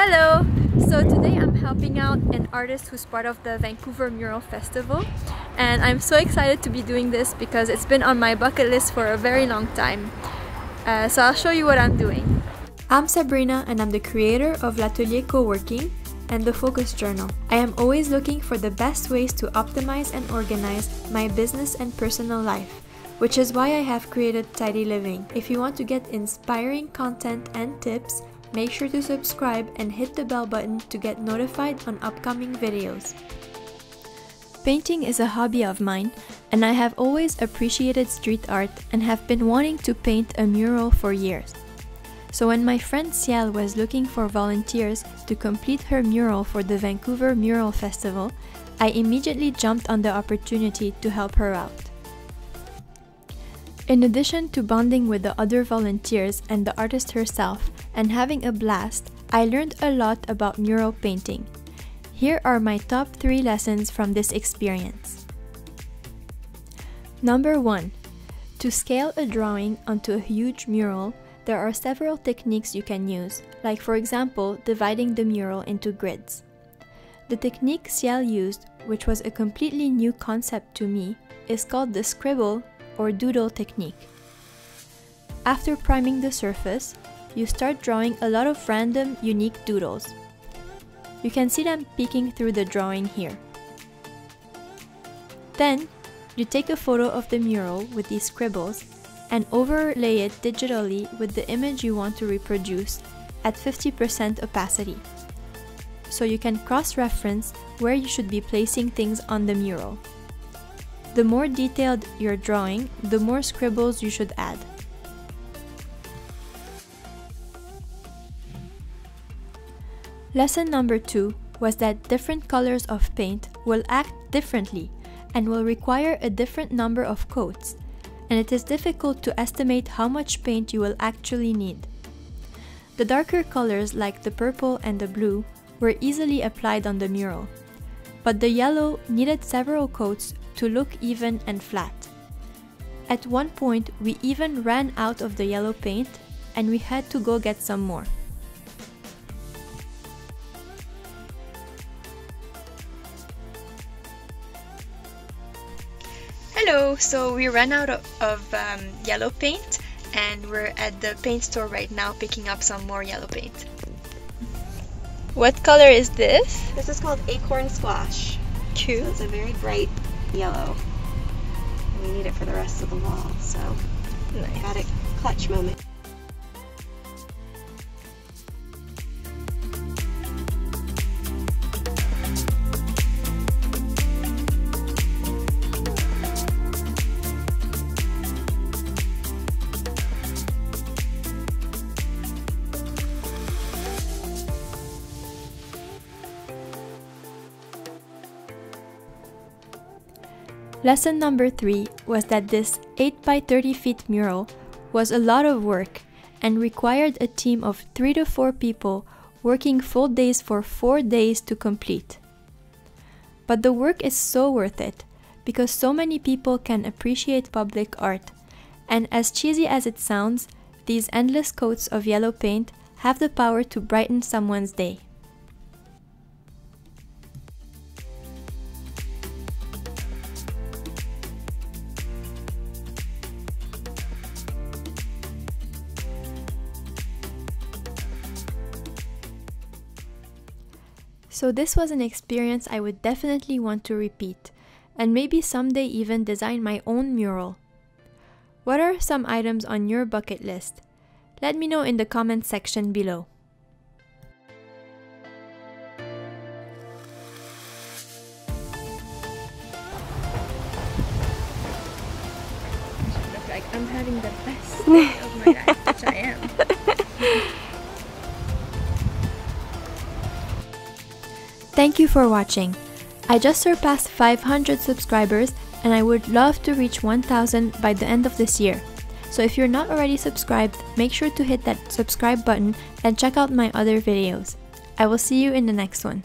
Hello! So today I'm helping out an artist who's part of the Vancouver Mural Festival, and I'm so excited to be doing this because it's been on my bucket list for a very long time. So I'll show you what I'm doing. I'm Sabrina and I'm the creator of L'Atelier Coworking and The Focus Journal. I am always looking for the best ways to optimize and organize my business and personal life, which is why I have created Tiidii Living. If you want to get inspiring content and tips, make sure to subscribe and hit the bell button to get notified on upcoming videos. Painting is a hobby of mine, and I have always appreciated street art and have been wanting to paint a mural for years. So when my friend Ciel was looking for volunteers to complete her mural for the Vancouver Mural Festival, I immediately jumped on the opportunity to help her out. In addition to bonding with the other volunteers and the artist herself and having a blast, I learned a lot about mural painting. Here are my top 3 lessons from this experience. Number 1. To scale a drawing onto a huge mural, there are several techniques you can use, like for example, dividing the mural into grids. The technique Ciel used, which was a completely new concept to me, is called the scribble or doodle technique. After priming the surface, you start drawing a lot of random, unique doodles. You can see them peeking through the drawing here. Then, you take a photo of the mural with these scribbles and overlay it digitally with the image you want to reproduce at 50% opacity, so you can cross-reference where you should be placing things on the mural. The more detailed your drawing, the more scribbles you should add. Lesson number 2 was that different colors of paint will act differently and will require a different number of coats, and it is difficult to estimate how much paint you will actually need. The darker colors like the purple and the blue were easily applied on the mural, but the yellow needed several coats to look even and flat. At one point, we even ran out of the yellow paint and we had to go get some more. Hello! So we ran out of yellow paint and we're at the paint store right now picking up some more yellow paint. What color is this? This is called Acorn Squash. Cute. So it's a very bright yellow. We need it for the rest of the wall, so nice. Got a clutch moment. Lesson number 3 was that this 8 by 30 feet mural was a lot of work and required a team of 3 to 4 people working full days for 4 days to complete. But the work is so worth it because so many people can appreciate public art, and as cheesy as it sounds, these endless coats of yellow paint have the power to brighten someone's day. So this was an experience I would definitely want to repeat, and maybe someday even design my own mural. What are some items on your bucket list? Let me know in the comments section below. I should look like I'm having the best day of my life, which I am. Thank you for watching. I just surpassed 500 subscribers and I would love to reach 1000 by the end of this year. So if you're not already subscribed, make sure to hit that subscribe button and check out my other videos. I will see you in the next one.